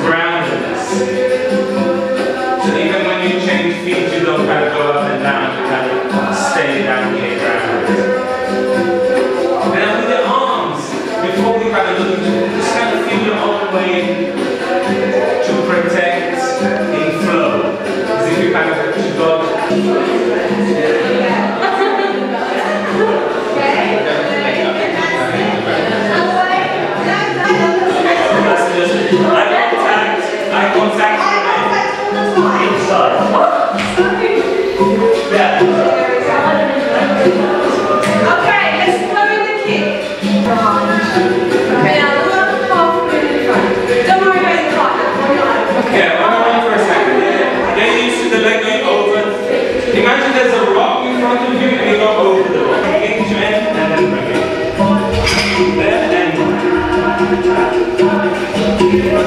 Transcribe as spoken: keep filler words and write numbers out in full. groundedness. So even when you change feet, you don't kind of go up and down, you kind of stay down here grounded. And now with the arms, before we kind of look into it, just kind of feel your own way to protect in flow. As if you kind of to go. Yeah.